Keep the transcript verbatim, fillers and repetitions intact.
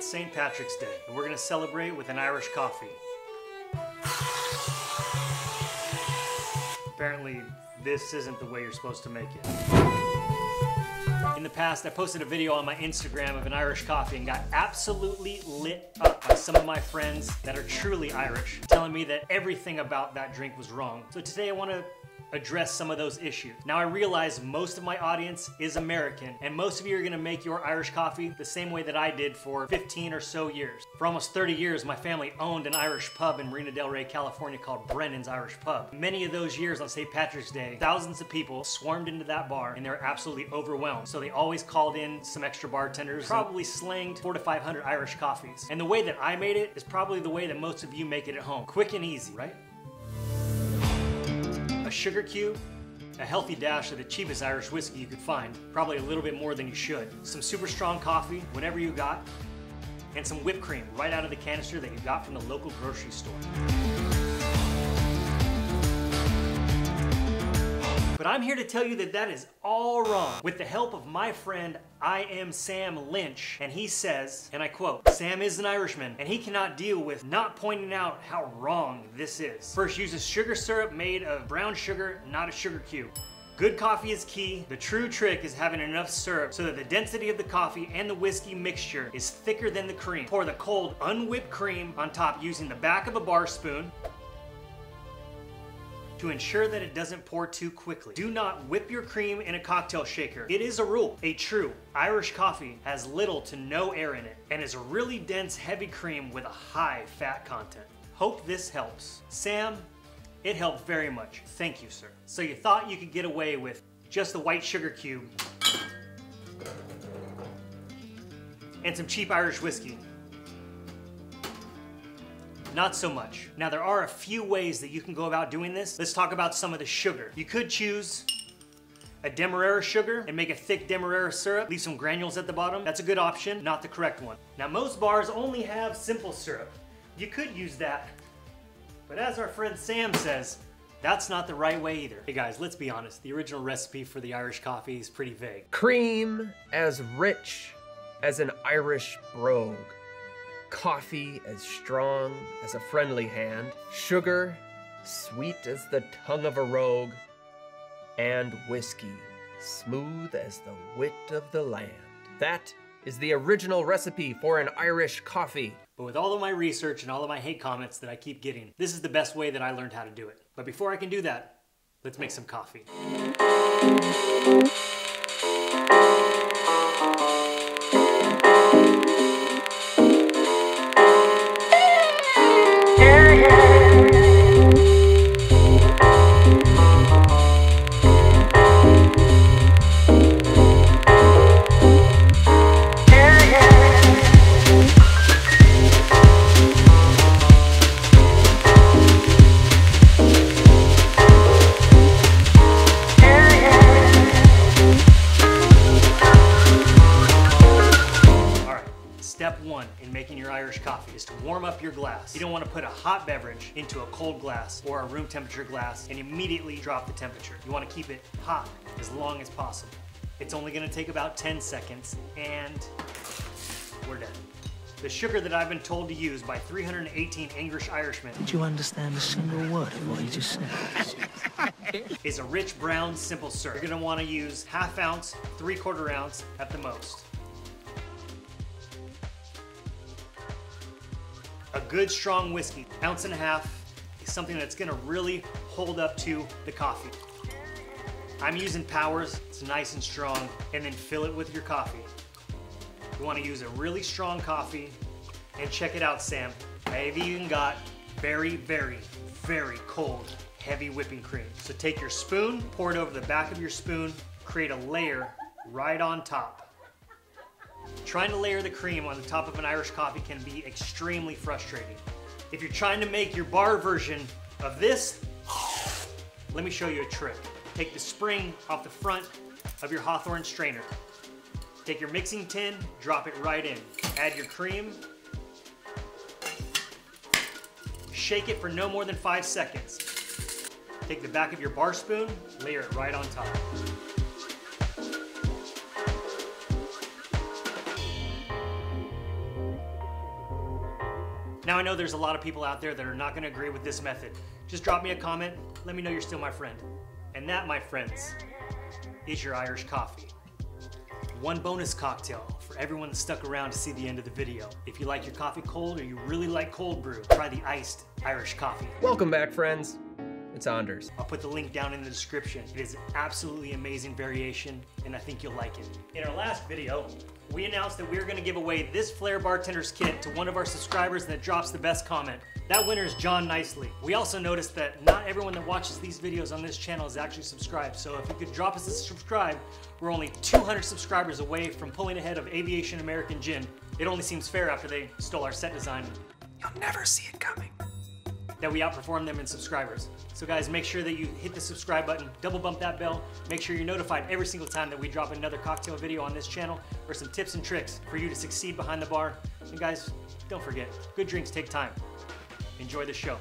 it's Saint Patrick's Day, and we're going to celebrate with an Irish coffee. Apparently, this isn't the way you're supposed to make it. In the past, I posted a video on my Instagram of an Irish coffee and got absolutely lit up by some of my friends that are truly Irish, telling me that everything about that drink was wrong. So today I want to address some of those issues. Now I realize most of my audience is American, and most of you are gonna make your Irish coffee the same way that I did for fifteen or so years. For almost thirty years, my family owned an Irish pub in Marina del Rey, California called Brennan's Irish Pub. Many of those years on Saint Patrick's Day, thousands of people swarmed into that bar and they were absolutely overwhelmed. So they always called in some extra bartenders, probably slanged four to five hundred Irish coffees. And the way that I made it is probably the way that most of you make it at home. Quick and easy, right? A sugar cube, a healthy dash of the cheapest Irish whiskey you could find, probably a little bit more than you should, some super strong coffee, whatever you got, and some whipped cream right out of the canister that you got from the local grocery store. But I'm here to tell you that that is all wrong. With the help of my friend, I am Sam Lynch, and he says, and I quote, "Sam is an Irishman, and he cannot deal with not pointing out how wrong this is. First, uses sugar syrup made of brown sugar, not a sugar cube. Good coffee is key. The true trick is having enough syrup so that the density of the coffee and the whiskey mixture is thicker than the cream. Pour the cold, unwhipped cream on top using the back of a bar spoon to ensure that it doesn't pour too quickly. Do not whip your cream in a cocktail shaker. It is a rule. A true Irish coffee has little to no air in it and is a really dense, heavy cream with a high fat content." Hope this helps. Sam, it helped very much. Thank you, sir. So you thought you could get away with just the white sugar cube and some cheap Irish whiskey. Not so much. Now there are a few ways that you can go about doing this. Let's talk about some of the sugar. You could choose a Demerara sugar and make a thick Demerara syrup. Leave some granules at the bottom. That's a good option, not the correct one. Now most bars only have simple syrup. You could use that, but as our friend Sam says, that's not the right way either. Hey guys, let's be honest. The original recipe for the Irish coffee is pretty vague. Cream as rich as an Irish brogue. Coffee as strong as a friendly hand, sugar sweet as the tongue of a rogue, and whiskey smooth as the wit of the land. That is the original recipe for an Irish coffee. But with all of my research and all of my hate comments that I keep getting, this is the best way that I learned how to do it. But before I can do that, let's make some coffee. In making your Irish coffee is to warm up your glass. You don't want to put a hot beverage into a cold glass or a room temperature glass and immediately drop the temperature. You want to keep it hot as long as possible. It's only going to take about ten seconds and we're done. The sugar that I've been told to use by three hundred eighteen English Irishmen. Did you understand a single word of what you just said? Is a rich brown simple syrup. You're going to want to use half ounce, three quarter ounce at the most. A good strong whiskey, ounce and a half, is something that's gonna really hold up to the coffee. I'm using Powers, it's nice and strong, and then fill it with your coffee. You wanna use a really strong coffee, and check it out, Sam. I've even got very, very, very cold, heavy whipping cream. So take your spoon, pour it over the back of your spoon, create a layer right on top. Trying to layer the cream on the top of an Irish coffee can be extremely frustrating. If you're trying to make your bar version of this, let me show you a trick. Take the spring off the front of your Hawthorne strainer. Take your mixing tin, drop it right in. Add your cream. Shake it for no more than five seconds. Take the back of your bar spoon, layer it right on top. Thank you. Now I know there's a lot of people out there that are not gonna agree with this method. Just drop me a comment, let me know you're still my friend. And that, my friends, is your Irish coffee. One bonus cocktail for everyone that stuck around to see the end of the video. If you like your coffee cold or you really like cold brew, try the iced Irish coffee. Welcome back, friends. It's Anders. I'll put the link down in the description. It is an absolutely amazing variation, and I think you'll like it. In our last video, we announced that we were gonna give away this Flair Bartender's Kit to one of our subscribers that drops the best comment. That winner is John Nicely. We also noticed that not everyone that watches these videos on this channel is actually subscribed, so if you could drop us a subscribe, we're only two hundred subscribers away from pulling ahead of Aviation American Gin. It only seems fair after they stole our set design. You'll never see it coming. That we outperform them in subscribers. So guys, make sure that you hit the subscribe button, double bump that bell, make sure you're notified every single time that we drop another cocktail video on this channel or some tips and tricks for you to succeed behind the bar. And guys, don't forget, good drinks take time. Enjoy the show.